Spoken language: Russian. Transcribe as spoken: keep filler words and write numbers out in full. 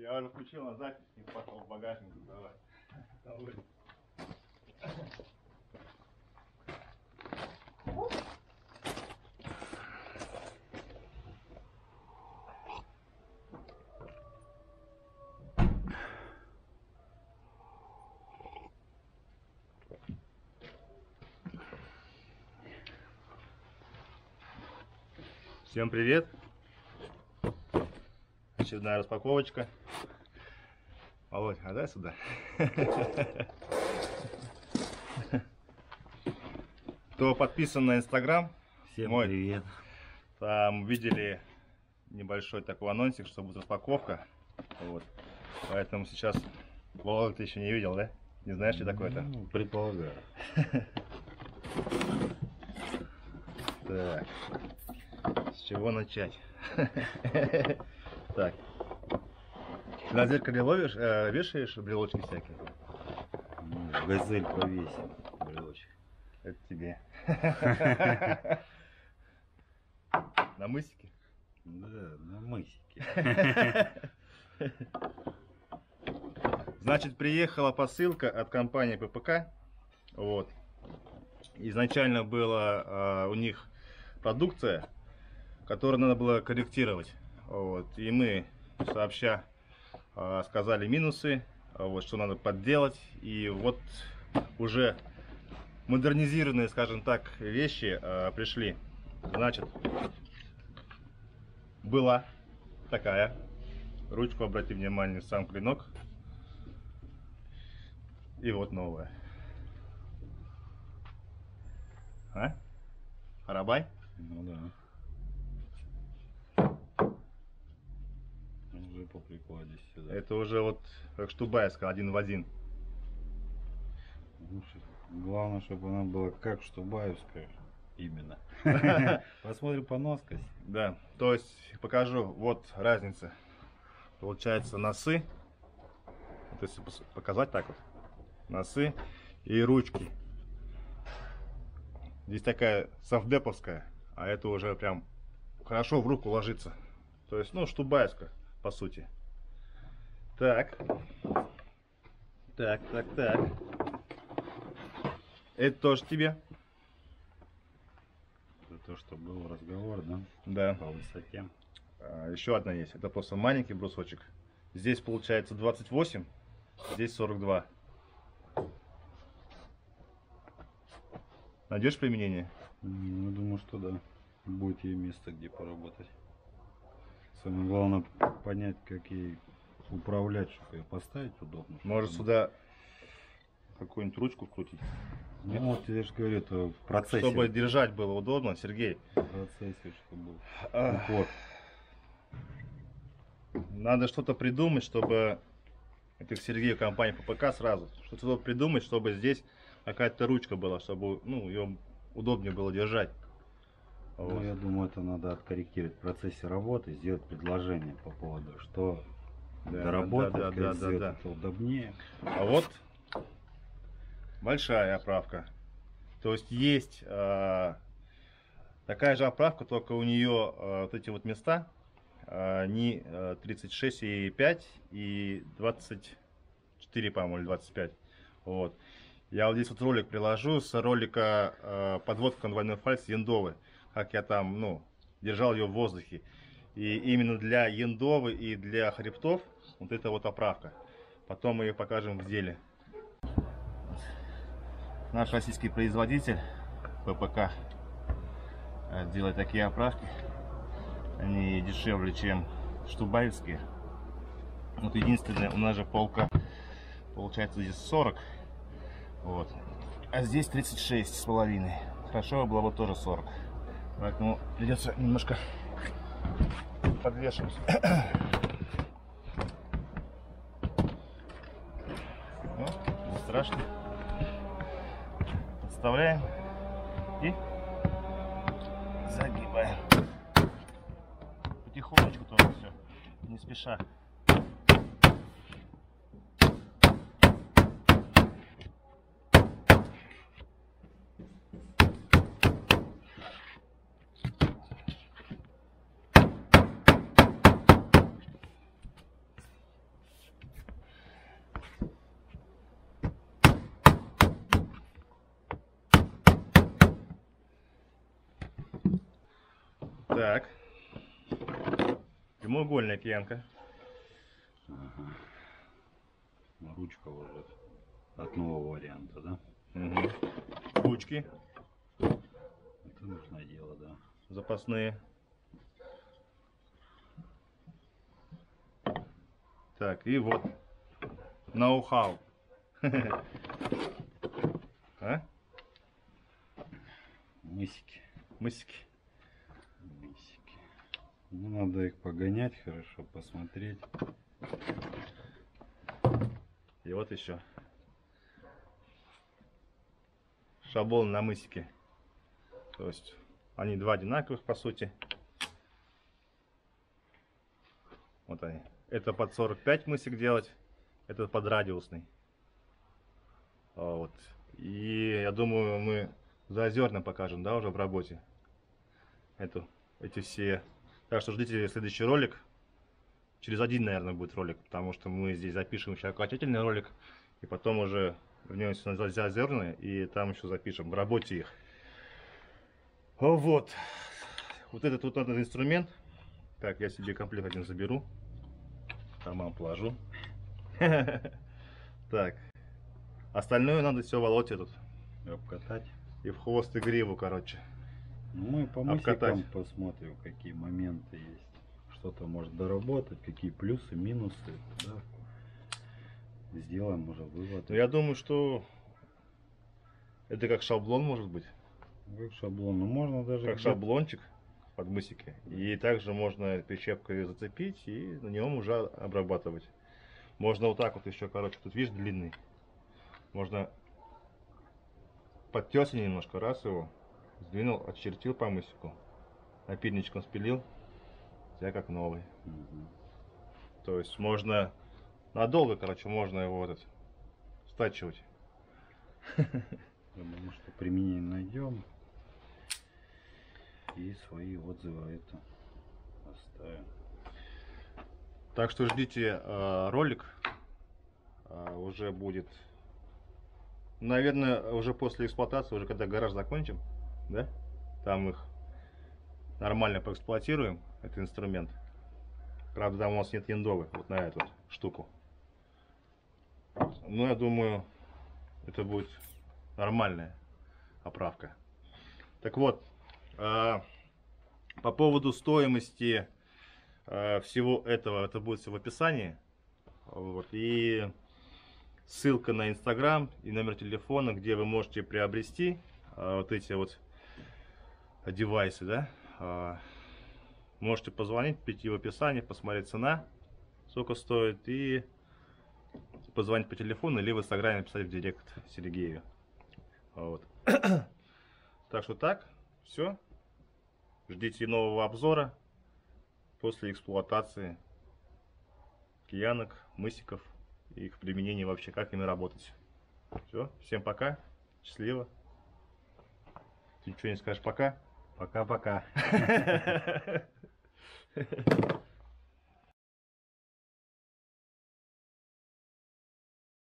Я уже включил на запись и пошел в багажник. Давай. Давай. Всем привет! Очередная распаковочка. Володь, отдай сюда. Кто подписан на Инстаграм, всем мой, привет. Там видели небольшой такой анонсик, что будет распаковка. Вот. Поэтому сейчас Володь, ты еще не видел, да? Не знаешь, что такое-то? Ну, предполагаю. Так. С чего начать? Так. На зеркале ловишь, э, вешаешь брелочки всякие? Ну, газель повесил брелочек. Это тебе. На мысике? Да, на мысике. Значит, приехала посылка от компании ППК. Вот. Изначально была э, у них продукция, которую надо было корректировать. Вот. И мы сообща э, сказали минусы, вот, что надо подделать. И вот уже модернизированные, скажем так, вещи э, пришли. Значит, была такая. Ручку, обрати внимание, сам клинок. И вот новая. А? Харабай? Ну да. По прикладе сюда. Это уже вот как штубайская, один в один. Главное, чтобы она была как штубайская. Именно. Посмотрим по носкость. Да, то есть покажу, вот разница. Получается носы. То есть показать так вот. Носы и ручки. Здесь такая совдеповская, а это уже прям хорошо в руку ложится. То есть, ну, штубайская. По сути. Так. Так, так, так. Это тоже тебе. Это то, что был разговор, да? Да. По высоте. А, еще одна есть. Это просто маленький брусочек. Здесь получается двадцать восемь, здесь сорок два. Найдешь применение? Ну, думаю, что да. Будет ей место, где поработать. Самое главное понять, как ей управлять, чтобы ее поставить удобно. Может сюда какую-нибудь ручку вкрутить? Ну нет? Вот я же говорю, это в процессе. Чтобы держать было удобно, Сергей. В процессе, чтобы был упор. Надо что-то придумать, чтобы... Это к Сергею, компания ППК сразу. Что-то придумать, чтобы здесь какая-то ручка была, чтобы, ну, ее удобнее было держать. Ну, вот. Я думаю, это надо откорректировать в процессе работы, сделать предложение по поводу, что да, доработать, да, да, как да, сделать да, да. Это удобнее. А вот большая оправка. То есть есть э, такая же оправка, только у нее э, вот эти вот места, э, не э, тридцать шесть и пять и двадцать четыре, по-моему, или двадцать пять. Вот. Я вот здесь вот ролик приложу с ролика э, подводка конвойной фальце ендовы. Как я там, ну, держал ее в воздухе. И именно для ендовы и для хребтов вот эта вот оправка. Потом мы ее покажем в деле. Наш российский производитель ППК делает такие оправки. Они дешевле, чем штубайские. Вот единственное, у нас же полка получается здесь сорок. Вот. А здесь тридцать шесть с половиной. Хорошо было бы тоже сорок. Поэтому придется немножко подвешивать. Ну, не страшно. Подставляем и загибаем. Потихонечку тоже все, не спеша. Так. Прямоугольная киянка. Ага. Ручка уже от нового варианта, да? Угу. Ручки. Это нужное дело, да. Запасные. Так, и вот ноу-хау. А? Мысики. Мысики. Мысики. Ну, надо их погонять, хорошо посмотреть. И вот еще. Шаблон на мысике. То есть они два одинаковых по сути. Вот они. Это под сорок пять мысик делать. Это под радиусный. Вот. И я думаю, мы заозерно покажем, да, уже в работе. Эту, эти все. Так что ждите следующий ролик. Через один, наверное, будет ролик. Потому что мы здесь запишем еще окончательный ролик. И потом уже вернемся на заозерные. И там еще запишем в работе их. Вот. Вот этот вот этот инструмент. Так, я себе комплект один заберу. Тамам положу. Так. Остальное надо все волоть этот. Обкатать. И в хвост, и гриву, короче. Ну, мы по мысикам посмотрим, какие моменты есть. Что-то может доработать, какие плюсы, минусы. Да? Сделаем уже вывод. Ну, я думаю, что это как шаблон может быть. Как шаблон. Ну, можно даже... Как шаблончик под мысики. И также можно прищепкой зацепить и на нем уже обрабатывать. Можно вот так вот еще, короче, тут видишь длинный. Можно подтёс немножко, раз его, сдвинул, отчертил по мысику, напильничком спилил, я как новый. Угу. То есть можно надолго, короче, можно его этот стачивать. Думаю, что применение найдем и свои отзывы это оставим. Так что ждите э, ролик, э, уже будет. Наверное, уже после эксплуатации, уже когда гараж закончим, да, там их нормально поэксплуатируем, этот инструмент. Правда, там у нас нет ендовы, вот на эту штуку. Но я думаю, это будет нормальная оправка. Так вот, по поводу стоимости всего этого, это будет все в описании. Вот, и... Ссылка на Инстаграм и номер телефона, где вы можете приобрести а, вот эти вот девайсы, да. А, можете позвонить, пойти в описании, посмотреть цена, сколько стоит, и позвонить по телефону, или в Инстаграме написать в директ Сергею. Вот. Так что так, все. Ждите нового обзора после эксплуатации киянок, мысиков. Их применение вообще, как ими работать. Все, всем пока, счастливо. Ты ничего не скажешь пока? Пока-пока.